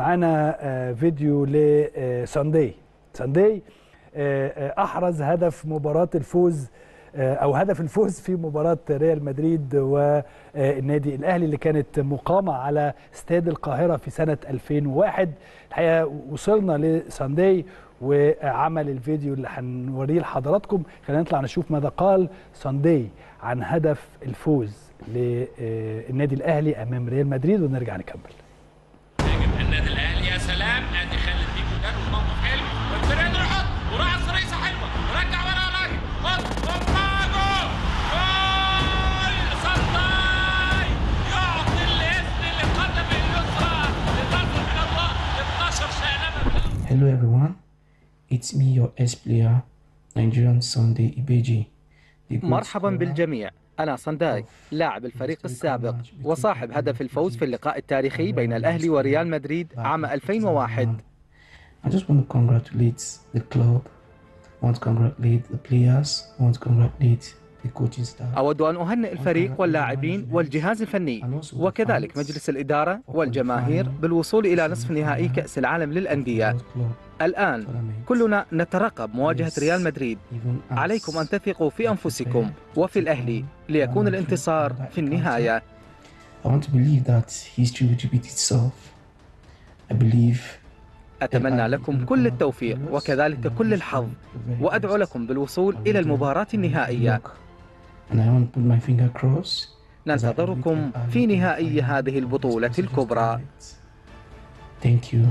معانا فيديو لسانداي. سانداي أحرز هدف مباراة الفوز أو هدف الفوز في مباراة ريال مدريد والنادي الأهلي اللي كانت مقامة على استاد القاهرة في سنة 2001. الحقيقة وصلنا لسانداي وعمل الفيديو اللي هنوريه لحضراتكم. خلينا نطلع نشوف ماذا قال سانداي عن هدف الفوز للنادي الأهلي أمام ريال مدريد ونرجع نكمل. النادي الأهلي يا سلام، أدي خالد بيكو جاله الموقف حلو والفرقة راحت وراح الصريصة حلوة ورجع ورا راجل جول. سانداي يعطي الإذن للقدم اليسرى لتصل إلى الله 12 شقلبة. Hello everyone, it's me your S player Nigerian Sunday Ibeji. مرحبا بالجميع، أنا سانداي لاعب الفريق السابق وصاحب هدف الفوز في اللقاء التاريخي بين الأهلي وريال مدريد عام 2001. أود أن أهنئ الفريق واللاعبين والجهاز الفني وكذلك مجلس الإدارة والجماهير بالوصول إلى نصف نهائي كأس العالم للأندية. الآن كلنا نترقب مواجهة ريال مدريد. عليكم أن تثقوا في أنفسكم وفي الأهلي ليكون الانتصار في النهاية. أتمنى لكم كل التوفيق وكذلك كل الحظ وأدعو لكم بالوصول إلى المباراة النهائية. ننتظركم في نهائي هذه البطولة الكبرى.